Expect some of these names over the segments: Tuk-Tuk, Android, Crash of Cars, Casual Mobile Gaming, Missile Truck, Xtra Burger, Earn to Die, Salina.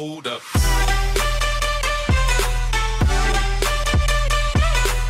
Hold up.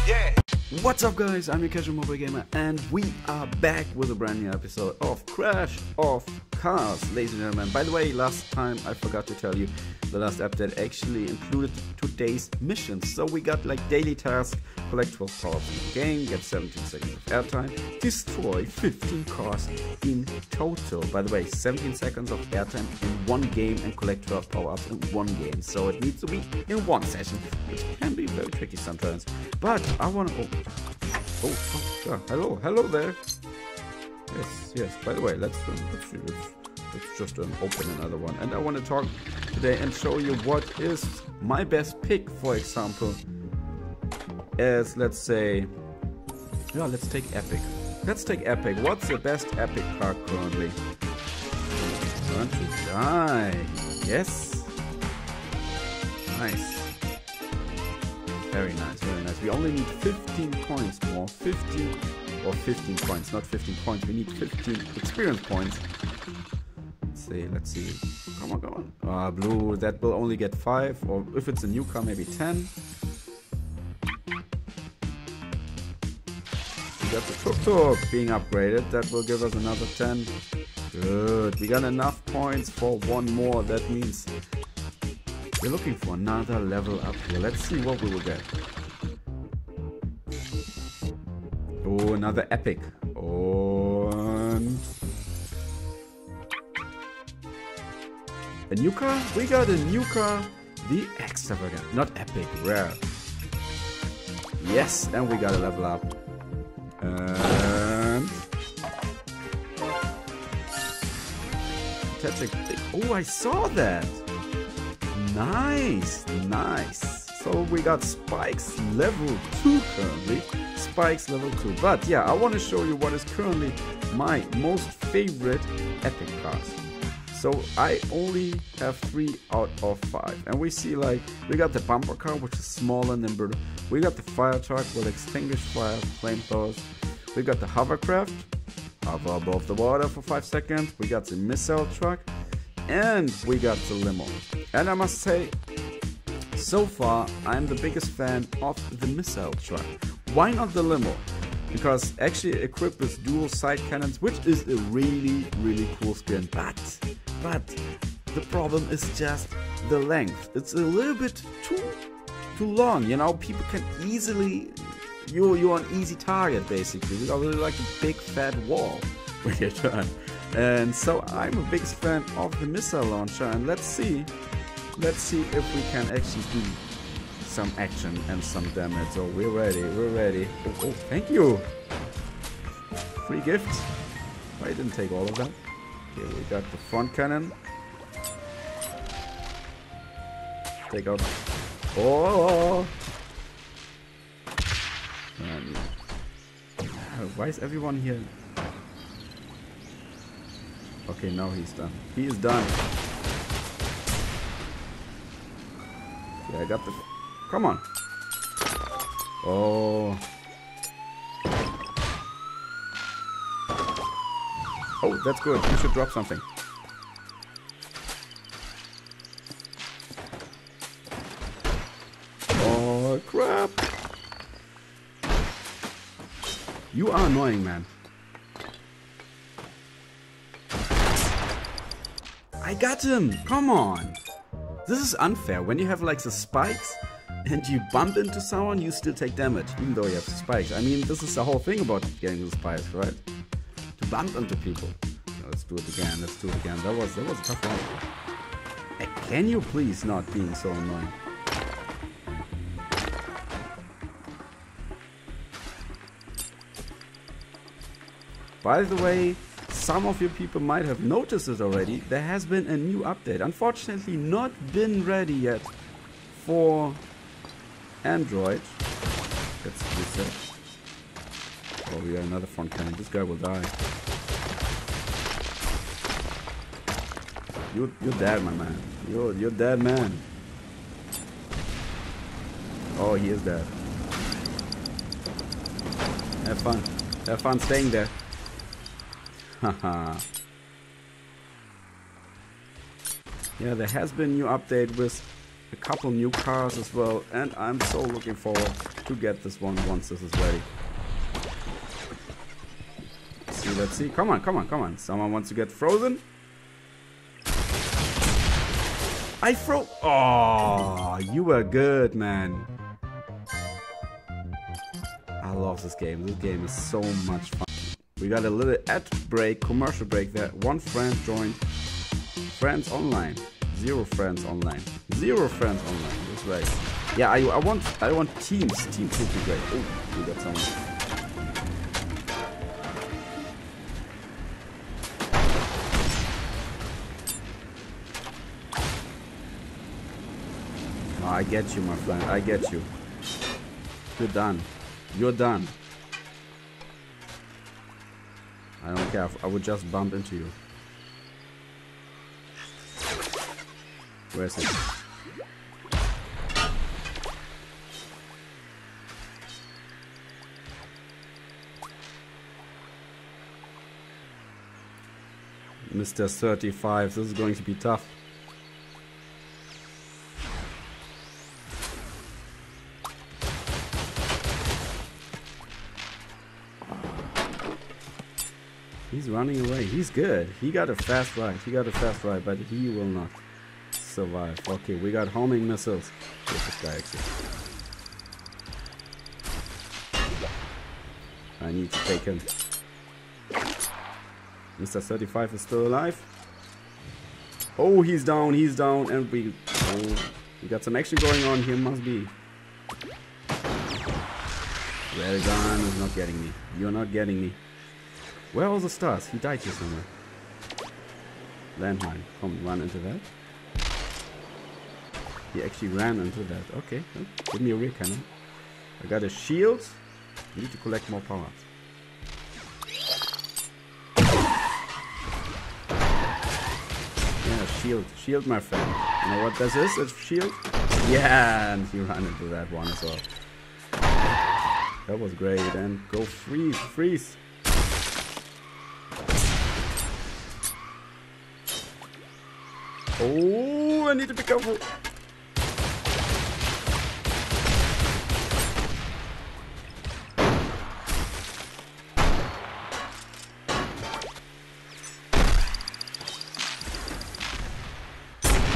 Yeah. What's up guys, I'm your Casual Mobile Gamer and we are back with a brand new episode of Crash of Cars, ladies and gentlemen. By the way, last time I forgot to tell you, the last update actually included today's missions. So we got like daily tasks, collect 12 cars in the game, get 17 seconds of airtime, destroy 15 cars in total. By the way, 17 seconds of airtime in one game and collect 12 power-ups in one game. So it needs to be in one session, which can be very tricky sometimes. But I want to... Oh, hello there. Yes, by the way, let's just open another one. And I want to talk today and show you what is my best pick, for example, as let's say, yeah, let's take Epic. What's the best Epic car currently? Learn to die. Yes. Nice. Very nice. We only need 15 points more. 15 points, not 15 points. We need 15 experience points. Let's see. Come on. Ah, blue, that will only get 5, or if it's a new car, maybe 10. We got the Tuk-Tuk being upgraded. That will give us another 10. Good. We got enough points for one more. That means we're looking for another level up here. Let's see what we will get. Oh, another Epic. And... a new car? We got a new car. The Xtra Burger. Not Epic. Rare. Yes, and we got a level up. And... oh, I saw that. Nice. So we got Spike's level 2 currently. Spike's level 2. But yeah, I want to show you what is currently my most favorite Epic cars. So I only have 3 out of 5. And we see, like, we got the bumper car, which is smaller and nimble. We got the fire truck with extinguished fire, flamethrowers. We got the hovercraft, hover above the water for 5 seconds. We got the missile truck. And we got the limo. And I must say, so far I'm the biggest fan of the missile truck. Why not the limo? Because actually equipped with dual side cannons, which is a really cool skin. But the problem is just the length. It's a little bit too long, you know. People can easily, you're an easy target basically. You are really like a big fat wall when you turn. And so I'm a biggest fan of the missile launcher, and let's see if we can actually do some action and some damage. So we're ready. Oh, thank you. Free gift. I didn't take all of that. Okay, we got the front cannon. Take out. Oh. Why is everyone here? Okay, now he's done. He is done. Yeah, I got the... Come on. Oh. Oh, that's good. You should drop something. Oh, crap. You are annoying, man. I got him! Come on! This is unfair. When you have like the spikes and you bump into someone, you still take damage, even though you have the spikes. I mean, this is the whole thing about getting the spikes, right? To bump into people. No, let's do it again. That was a tough one. Hey, can you please not being so annoying? By the way, some of you people might have noticed it already. There has been a new update. Unfortunately, not been ready yet for Android. Let's reset. Oh, we got another front cannon. This guy will die. You're dead, my man. You're dead, man. Oh, he is dead. Have fun. Have fun staying there. Haha. yeah, there has been a new update with a couple new cars as well, and I'm so looking forward to get this one once this is ready. Let's see. Come on, come on, come on. Someone wants to get frozen. I froze. Oh, you were good, man. I love this game. This game is so much fun. We got a little ad break, commercial break there. One friend joined. Friends online. Zero friends online. Zero friends online. That's right. Yeah, I want teams. Teams would be great. Oh, we got someone. I get you, my friend. I get you. You're done. You're done. I don't care. I would just bump into you. Where is it? Mr. 35. This is going to be tough. He's running away. He's good. He got a fast ride. He got a fast ride, but he will not survive. Okay, we got homing missiles. Get this guy exit. I need to take him. Mr. 35 is still alive. Oh, he's down. He's down. And we got some action going on here. Must be. Well done. He's not getting me. You're not getting me. Where are all the stars? He died here somewhere. Landmine. Come, run into that. He actually ran into that. Okay. Give me a rear cannon. I got a shield. I need to collect more power. Yeah, shield. Shield, my friend. You know what this is? It's shield. Yeah, and he ran into that one as well. That was great. And go freeze. Freeze. Oh, I need to be careful.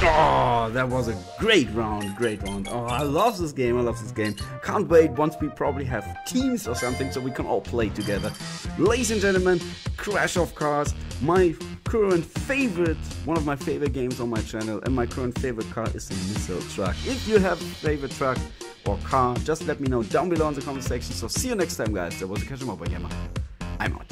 Oh, that was a great round, great round. Oh, I love this game, I love this game. Can't wait once we probably have teams or something so we can all play together. Ladies and gentlemen, Crash of Cars, my current favorite, one of my favorite games on my channel, and my current favorite car is the Missile Truck. If you have a favorite truck or car, just let me know down below in the comment section. So see you next time, guys. That was the Casual Mobile Gaming. I'm out.